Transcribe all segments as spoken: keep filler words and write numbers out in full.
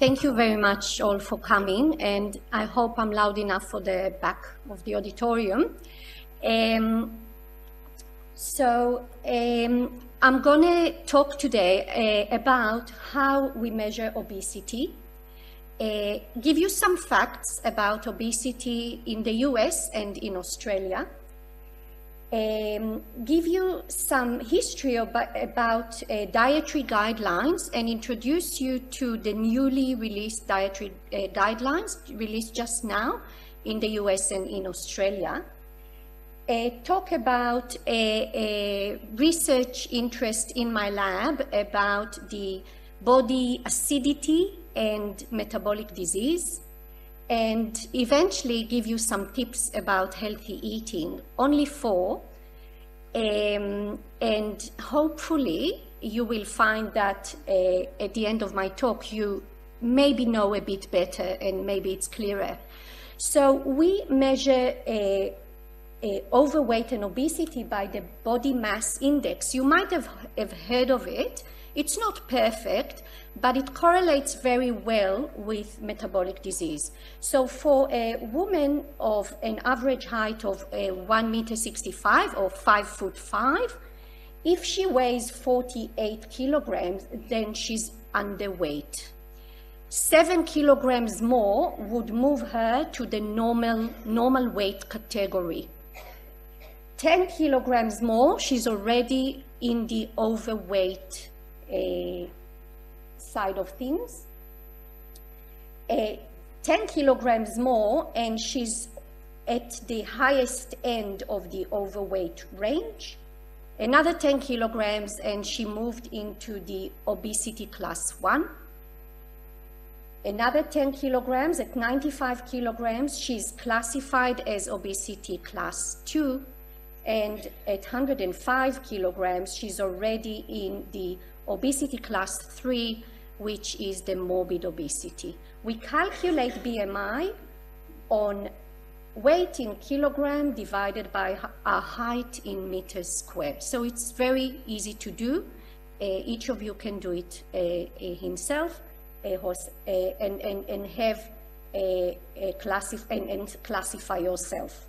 Thank you very much all for coming, and I hope I'm loud enough for the back of the auditorium. Um, so um, I'm going to talk today uh, about how we measure obesity, uh, give you some facts about obesity in the U S and in Australia, Um, give you some history about, about uh, dietary guidelines, and introduce you to the newly released dietary uh, guidelines released just now in the U S and in Australia. Uh, talk about a, a research interest in my lab about the body acidity and metabolic disease, and eventually give you some tips about healthy eating, only four. Um, and hopefully you will find that uh, at the end of my talk, you maybe know a bit better and maybe it's clearer. So we measure a, a overweight and obesity by the body mass index. You might have, have heard of it. It's not perfect, but it correlates very well with metabolic disease. So for a woman of an average height of uh, one meter sixty-five or five foot five, if she weighs forty-eight kilograms, then she's underweight. Seven kilograms more would move her to the normal, normal weight category. ten kilograms more, she's already in the overweight A side of things. A ten kilograms more, and she's at the highest end of the overweight range. Another ten kilograms, and she moved into the obesity class one. Another ten kilograms, at ninety-five kilograms, she's classified as obesity class two. And at one hundred five kilograms, she's already in the obesity class three, which is the morbid obesity. We calculate B M I on weight in kilogram divided by our height in meters squared. So it's very easy to do. Uh, each of you can do it uh, himself uh, and, and, and, have a, a classif and, and classify yourself.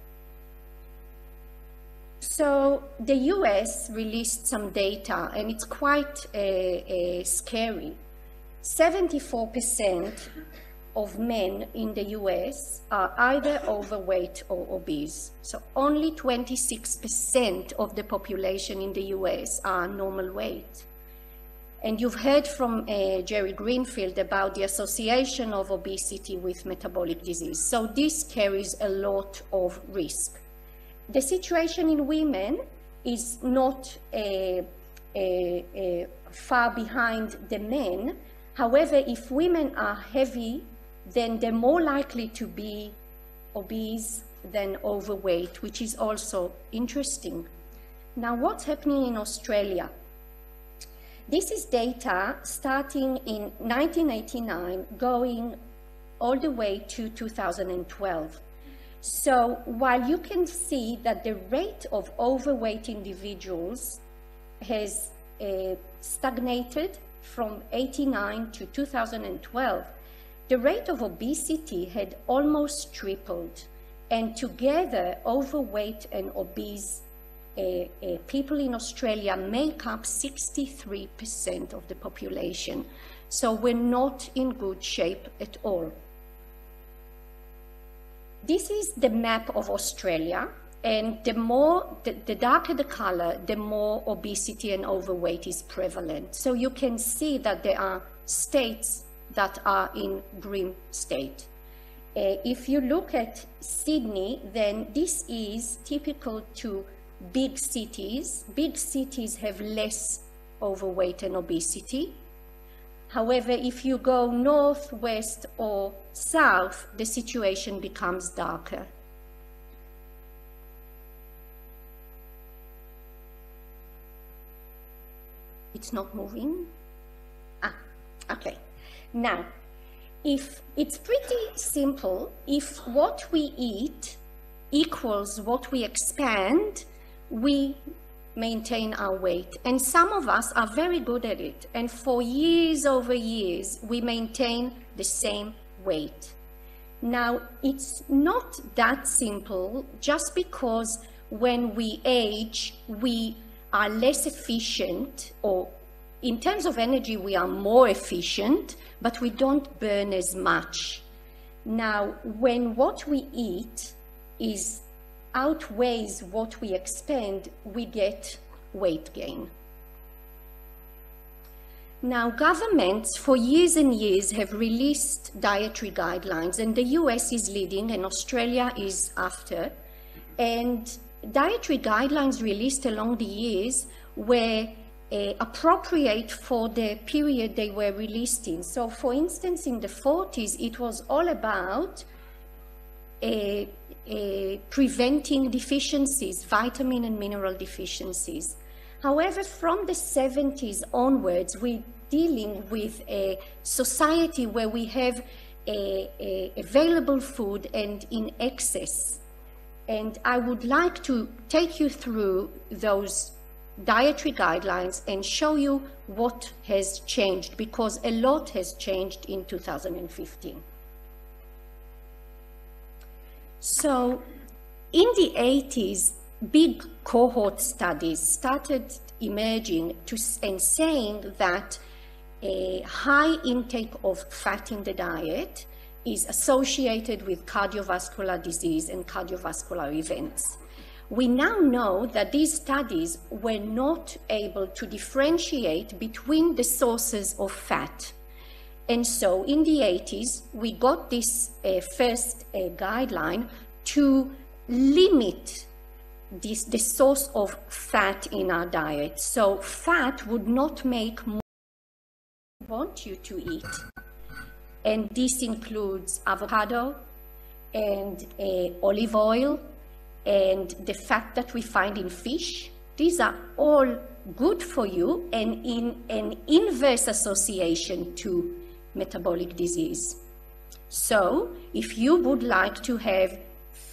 So the U S released some data, and it's quite uh, uh, scary. seventy-four percent of men in the U S are either overweight or obese. So only twenty-six percent of the population in the U S are normal weight. And you've heard from uh, Jerry Greenfield about the association of obesity with metabolic disease. So this carries a lot of risk. The situation in women is not uh, uh, uh, far behind the men. However, if women are heavy, then they're more likely to be obese than overweight, which is also interesting. Now, what's happening in Australia? This is data starting in nineteen eighty-nine, going all the way to two thousand twelve. So while you can see that the rate of overweight individuals has uh, stagnated from eighty-nine to two thousand twelve, the rate of obesity had almost tripled, and together overweight and obese uh, uh, people in Australia make up sixty-three percent of the population. So we're not in good shape at all. This is the map of Australia, and the more, the, the darker the color, the more obesity and overweight is prevalent. So you can see that there are states that are in green state. Uh, if you look at Sydney, then this is typical to big cities. Big cities have less overweight and obesity. However, if you go north, west, or south, the situation becomes darker. It's not moving. Ah, okay. Now, if it's pretty simple, if what we eat equals what we expend, we maintain our weight. And some of us are very good at it. And for years over years, we maintain the same weight. Now, it's not that simple, just because when we age, we are less efficient, or in terms of energy, we are more efficient, but we don't burn as much. Now, when what we eat is outweighs what we expend, we get weight gain. Now, governments for years and years have released dietary guidelines, and the U S is leading and Australia is after. And dietary guidelines released along the years were uh, appropriate for the period they were released in. So, for instance, in the forties, it was all about uh, uh, preventing deficiencies, vitamin and mineral deficiencies. However, from the seventies onwards, we're dealing with a society where we have a, a available food and in excess. And I would like to take you through those dietary guidelines and show you what has changed, because a lot has changed in two thousand fifteen. So in the eighties, big cohort studies started emerging to, and saying that a high intake of fat in the diet is associated with cardiovascular disease and cardiovascular events. We now know that these studies were not able to differentiate between the sources of fat. And so in the eighties, we got this uh, first uh, guideline to limit This, the source of fat in our diet. So fat would not make more than we want you to eat. And this includes avocado and uh, olive oil and the fat that we find in fish. These are all good for you and in an inverse association to metabolic disease. So if you would like to have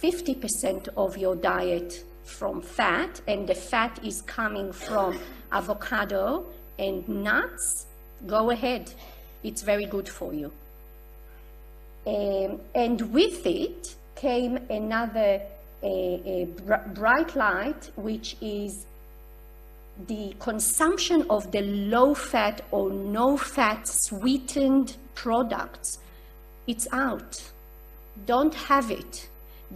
fifty percent of your diet from fat, and the fat is coming from avocado and nuts, go ahead. It's very good for you. Um, and with it came another uh, a bright light, which is the consumption of the low-fat or no-fat sweetened products. It's out. Don't have it.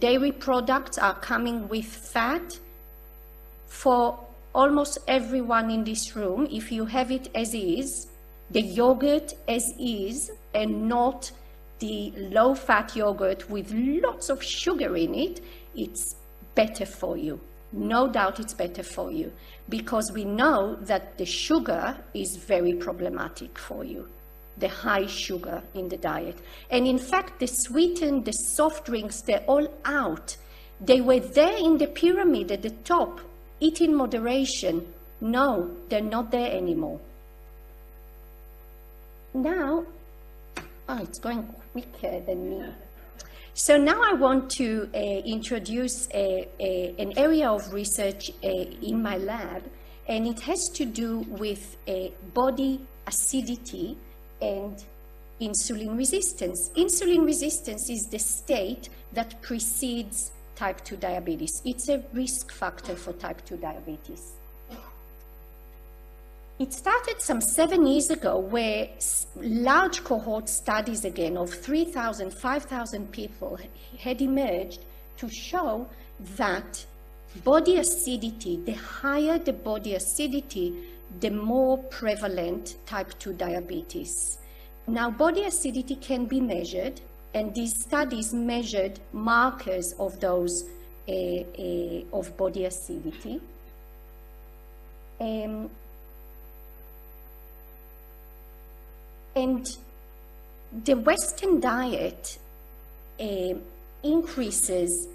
Dairy products are coming with fat. For almost everyone in this room, if you have it as is, the yogurt as is, and not the low-fat yogurt with lots of sugar in it, it's better for you. No doubt it's better for you, because we know that the sugar is very problematic for you, the high sugar in the diet. And in fact, the sweetened, the soft drinks, they're all out. They were there in the pyramid at the top. Eat in moderation. No, they're not there anymore. Now, oh, it's going quicker than me. So now I want to uh, introduce a, a, an area of research uh, in my lab, and it has to do with uh, body acidity and insulin resistance. Insulin resistance is the state that precedes type two diabetes. It's a risk factor for type two diabetes. It started some seven years ago, where large cohort studies again of three thousand, five thousand people had emerged to show that body acidity, the higher the body acidity, the more prevalent type two diabetes. Now, body acidity can be measured, and these studies measured markers of those uh, uh, of body acidity. Um, and the Western diet uh, increases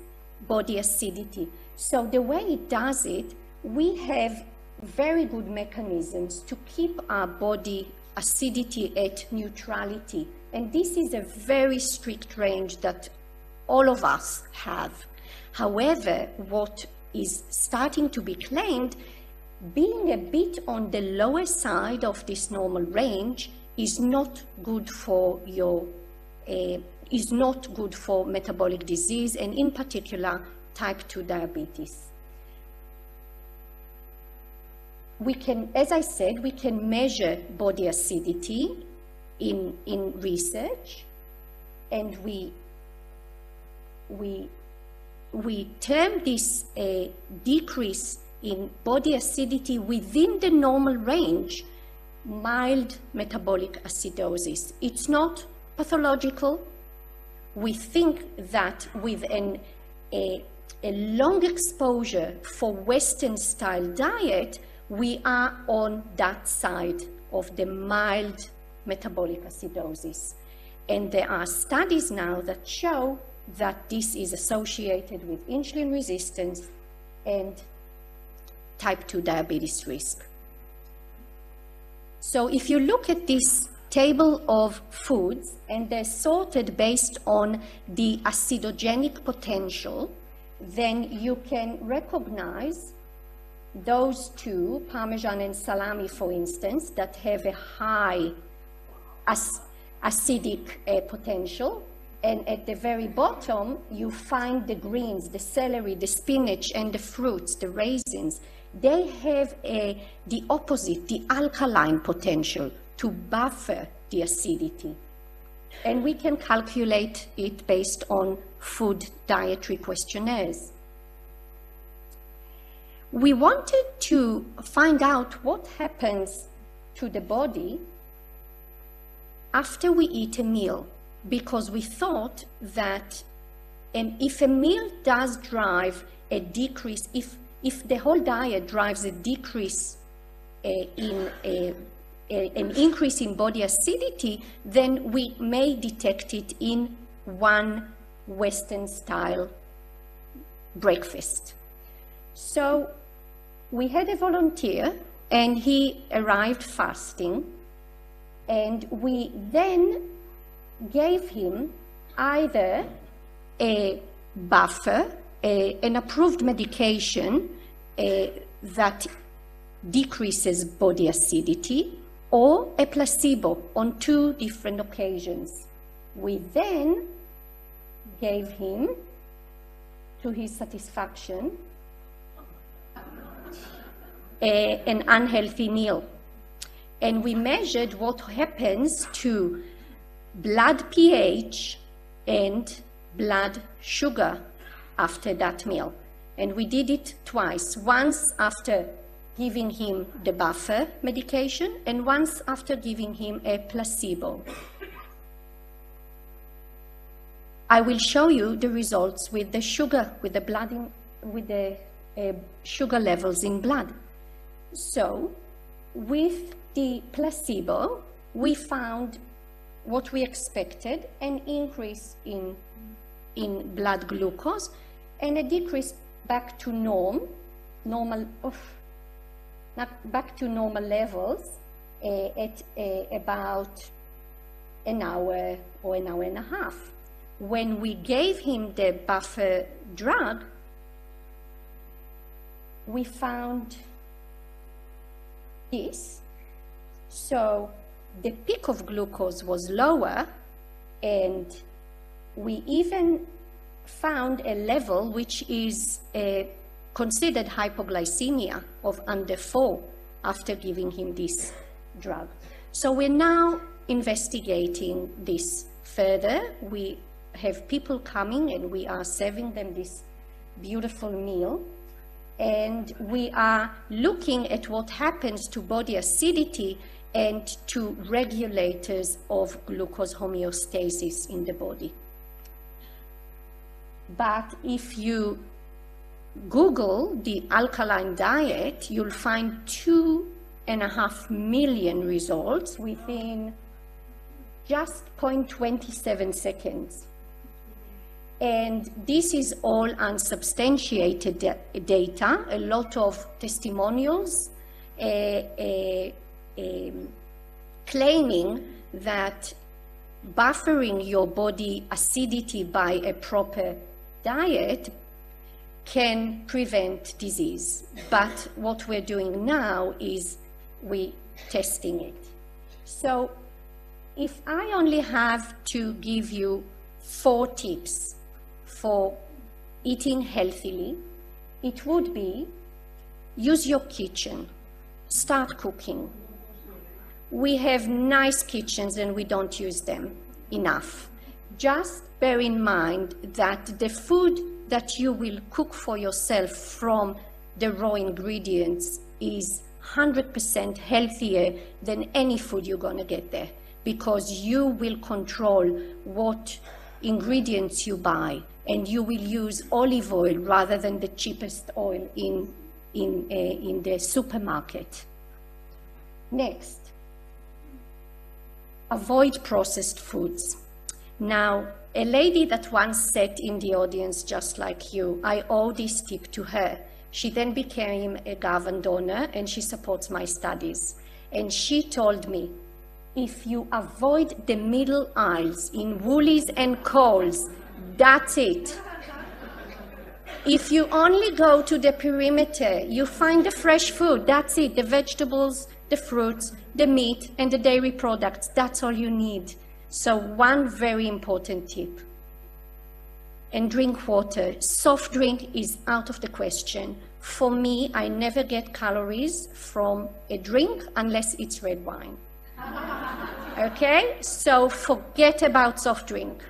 body acidity. So the way it does it, we have very good mechanisms to keep our body acidity at neutrality. And this is a very strict range that all of us have. However, what is starting to be claimed being a bit on the lower side of this normal range is not good for your uh, is not good for metabolic disease, and in particular type two diabetes. We can, as I said, we can measure body acidity in in research, and we we we term this a decrease in body acidity within the normal range mild metabolic acidosis. It's not pathological. We think that with an, a, a long exposure for Western style diet, we are on that side of the mild metabolic acidosis. And there are studies now that show that this is associated with insulin resistance and type two diabetes risk. So if you look at this table of foods, and they're sorted based on the acidogenic potential, then you can recognize those two, Parmesan and salami, for instance, that have a high ac acidic uh, potential. And at the very bottom, you find the greens, the celery, the spinach, and the fruits, the raisins. They have a, the opposite, the alkaline potential to buffer the acidity. And we can calculate it based on food dietary questionnaires. We wanted to find out what happens to the body after we eat a meal, because we thought that um, if a meal does drive a decrease, if, if the whole diet drives a decrease uh, in a, a, an increase in body acidity, then we may detect it in one Western-style breakfast. So we had a volunteer, and he arrived fasting, and we then gave him either a buffer, a, an approved medication a, that decreases body acidity, or a placebo on two different occasions. We then gave him, to his satisfaction, a, an unhealthy meal. And we measured what happens to blood pH and blood sugar after that meal. And we did it twice, once after giving him the buffer medication and once after giving him a placebo. I will show you the results with the sugar, with the blood in, with the uh, sugar levels in blood. So with the placebo, we found what we expected, an increase in, in blood glucose and a decrease back to norm, normal, oof, not back to normal levels uh, at uh, about an hour or an hour and a half. When we gave him the buffer drug, we found this. So the peak of glucose was lower, and we even found a level which is uh, considered hypoglycemia of under four after giving him this drug. So we're now investigating this further. We have people coming, and we are serving them this beautiful meal. And we are looking at what happens to body acidity and to regulators of glucose homeostasis in the body. But if you Google the alkaline diet, you'll find two and a half million results within just zero point two seven seconds. And this is all unsubstantiated data, a lot of testimonials, uh, uh, Um, claiming that buffering your body acidity by a proper diet can prevent disease. But what we're doing now is we're testing it. So if I only have to give you four tips for eating healthily, it would be use your kitchen, start cooking. We have nice kitchens and we don't use them enough. Just bear in mind that the food that you will cook for yourself from the raw ingredients is one hundred percent healthier than any food you're going to get there, because you will control what ingredients you buy, and you will use olive oil rather than the cheapest oil in, in, uh, in the supermarket. Next, avoid processed foods. Now, a lady that once sat in the audience just like you, I owe this tip to her. She then became a Garvan donor and she supports my studies. And she told me, if you avoid the middle aisles in Woolies and Coles, that's it. If you only go to the perimeter, you find the fresh food, that's it. The vegetables, the fruits, the meat, and the dairy products, that's all you need. So one very important tip. And drink water. Soft drink is out of the question. For me, I never get calories from a drink unless it's red wine. Okay? So forget about soft drink.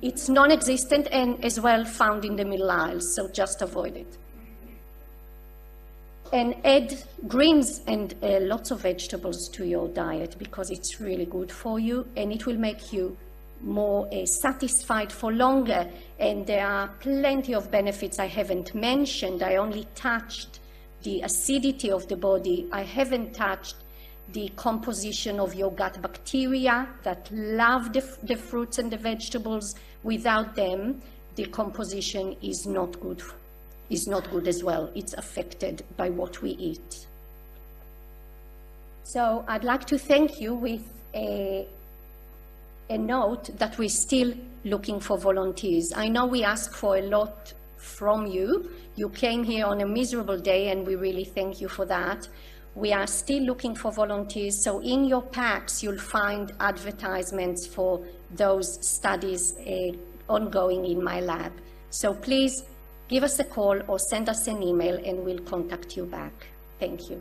It's non-existent and as well found in the middle aisles, so just avoid it. And add greens and uh, lots of vegetables to your diet, because it's really good for you and it will make you more uh, satisfied for longer. And there are plenty of benefits I haven't mentioned. I only touched the acidity of the body. I haven't touched the composition of your gut bacteria that love the, the fruits and the vegetables. Without them, the composition is not good, is not good as well. It's affected by what we eat. So I'd like to thank you with a, a note that we're still looking for volunteers. I know we ask for a lot from you. You came here on a miserable day and we really thank you for that. We are still looking for volunteers, so in your packs you'll find advertisements for those studies uh, ongoing in my lab. So please give us a call or send us an email and we'll contact you back. Thank you.